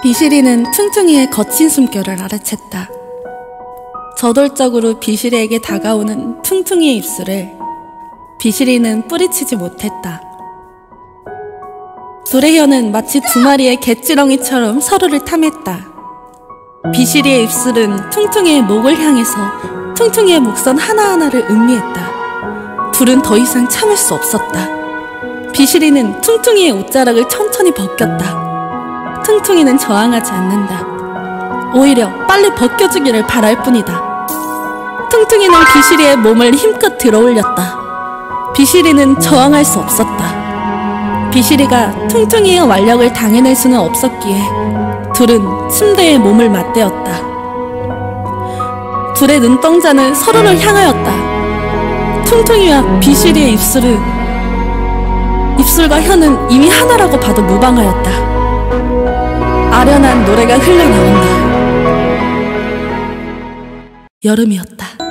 비실이는 퉁퉁이의 거친 숨결을 알아챘다. 저돌적으로 비실이에게 다가오는 퉁퉁이의 입술을 비실이는 뿌리치지 못했다. 둘의 혀는 마치 두 마리의 갯지렁이처럼 서로를 탐했다. 비실이의 입술은 퉁퉁이의 목을 향해서 퉁퉁이의 목선 하나하나를 음미했다. 둘은 더 이상 참을 수 없었다. 비실이는 퉁퉁이의 옷자락을 천천히 벗겼다. 퉁퉁이는 저항하지 않는다. 오히려 빨리 벗겨주기를 바랄 뿐이다. 퉁퉁이는 비실이의 몸을 힘껏 들어올렸다. 비실이는 저항할 수 없었다. 비실이가 퉁퉁이의 완력을 당해낼 수는 없었기에 둘은 침대에 몸을 맞대었다. 둘의 눈동자는 서로를 향하였다. 퉁퉁이와 비실이의 입술과 혀는 이미 하나라고 봐도 무방하였다. 아련한 노래가 흘러나온다. 여름이었다.